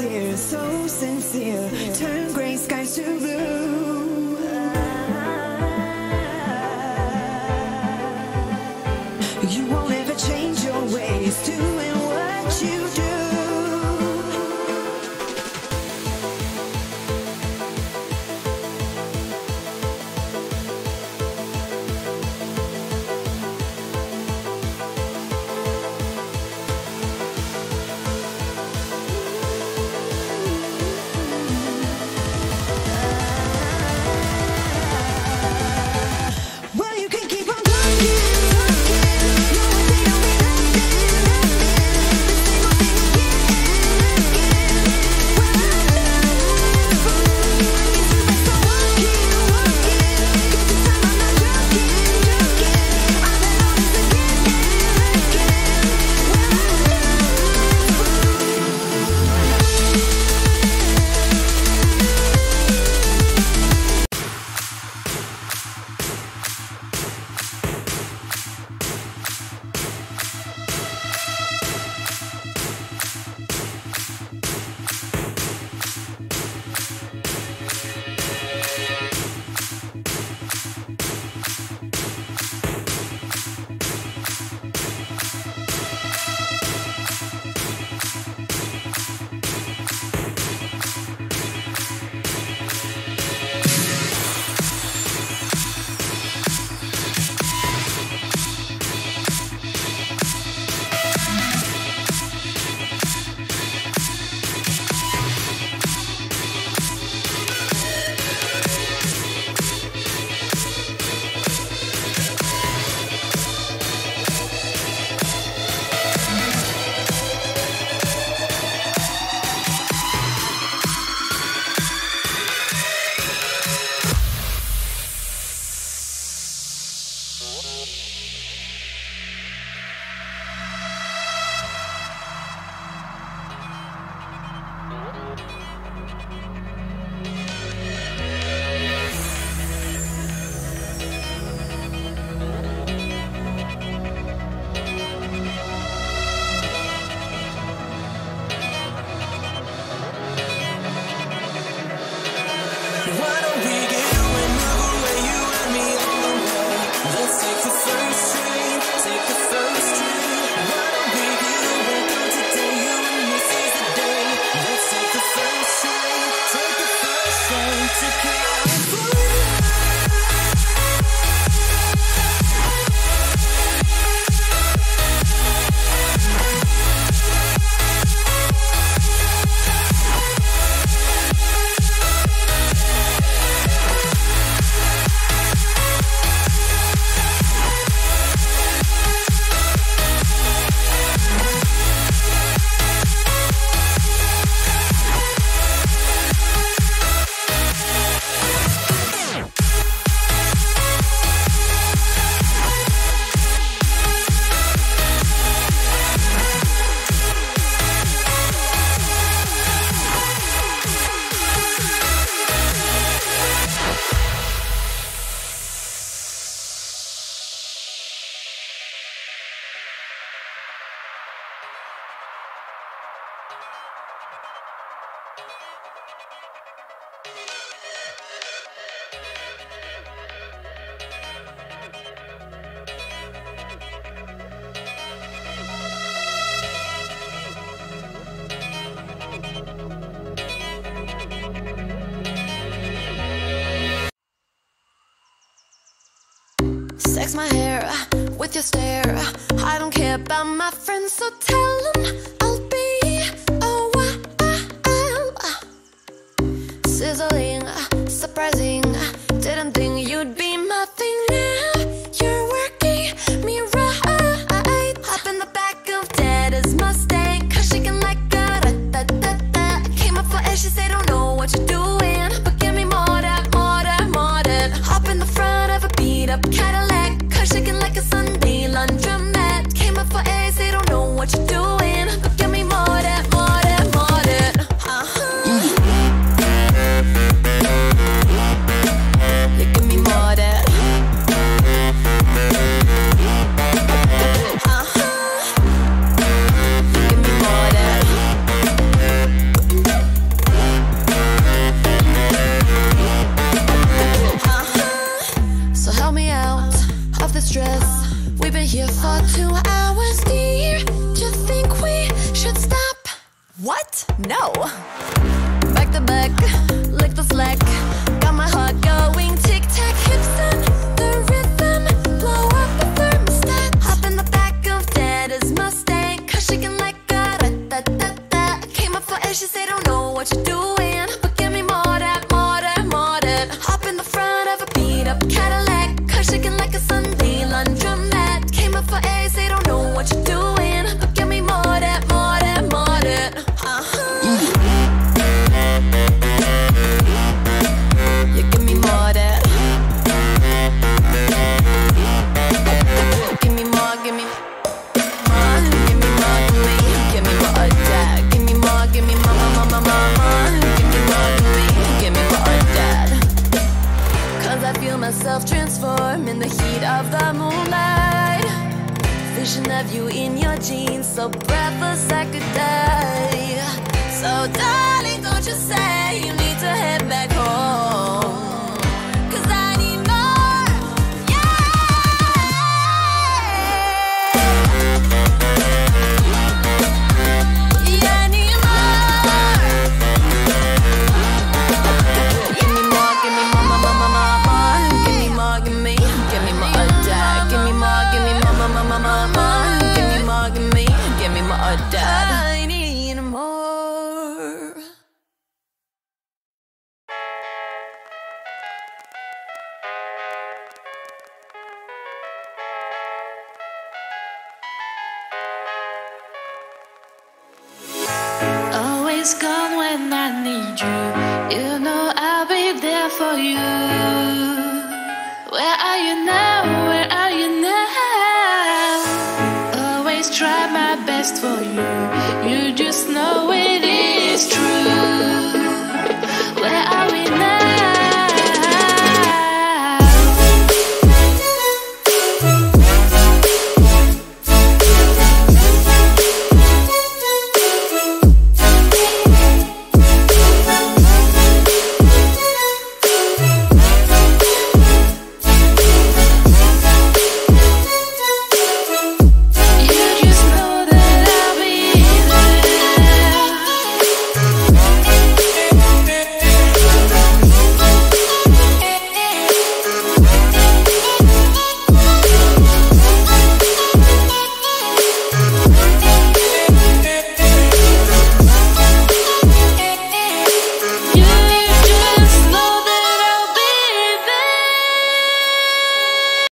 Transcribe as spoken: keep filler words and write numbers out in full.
clear, so sincere. Turn gray skies to blue. You won't ever change your ways, doing what you do. Sex my hair with your stare. I don't care about my friends, so tell them I'll be a while. Sizzling, surprising. Didn't think you'd be my thing. Now you're working me right. Hop in the back of Daddy's Mustang, 'cause she can like a da-da-da-da. I came up for air, she said, don't know what you're doing, but give me more that, more that, more that. Hop in the front of a beat-up Cadillac, shaking like a Sunday laundromat. Came up for air, they don't know what you're doing, but give me more of that, more of that, more of that. Uh-huh. been here for two hours, dear. Do you think we should stop? What? No. Back to back, lick the slack. Got my heart going tic-tac, hips and the rhythm. Blow up the thermostat. Hop in the back of Dada's Mustang, 'cause she can like that, da da da. Came up for air, she said, don't know what you're doing, but give me more that, more that, more that. Hop in the front of a beat-up Cadillac, 'cause she can like a Sunday laundromat. Came up for air, say don't know what you're doing, but give me more that, more that, more that. Uh-huh. Transform in the heat of the moonlight. Vision of you in your jeans, so breathless I could die. So darling, don't you say you need to head back home, 'cause I need more, yeah. Yeah, I need more. Give me more, give me more, more, more, more. Give me, give me more of that. Give me more, give me more, more, more, more, more. Give me more, give me, give me more of that. I need more. Always come when I need you. You know